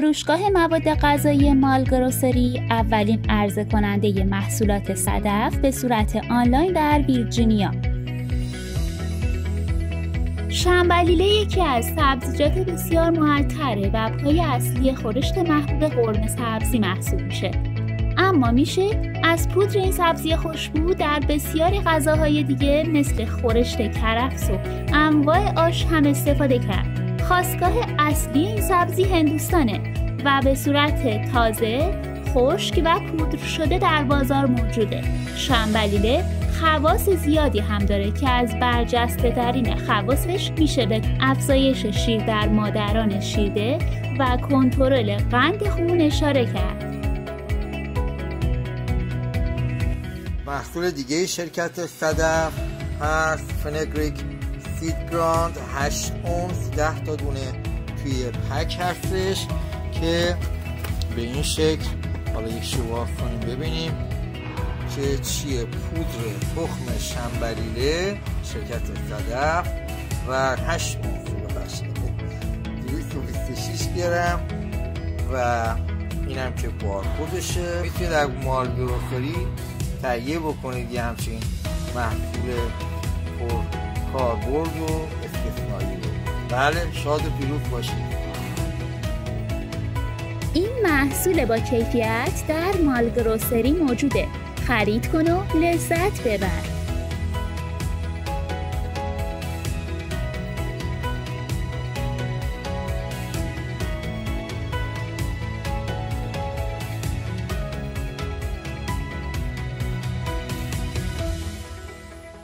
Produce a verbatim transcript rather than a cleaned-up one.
فروشگاه مواد غذایی مالگروسری اولین عرضه کننده محصولات صدف به صورت آنلاین در ویرجینیا. شنبلیله یکی از سبزیجات بسیار معطره و پای اصلی خورشت محبوب قرمه سبزی محسوب میشه. اما میشه از پودر این سبزی خوشبو در بسیاری غذاهای دیگه مثل خورشت کرفس و انواع آش هم استفاده کرد. خاستگاه اصلی این سبزی هندوستانه و به صورت تازه، خشک و پودر شده در بازار موجوده. شنبلیله خواص زیادی هم داره که از برجسته ترین خواصش میشه به افزایش شیر در مادران شیرده و کنترل قند خون اشاره کرد. محصول دیگه شرکت صدف هست فنگریک سید گراند هشت اونس، ده تا دونه توی پک هستش که به این شکل، حالا یک شواف کنیم ببینیم که چیه. پودر تخم شنبلیله شرکت صدف و هشت اونس دویست و بیست و شش گرم و اینم که بارکدشه. میتونید در مالگروسری تهیه بکنید یه همچین محصول پر کاربرد و استثنایی. بله، شاد و پیروز باشید. این محصول با کیفیت در مالگروسری موجوده. خرید کن و لذت ببر.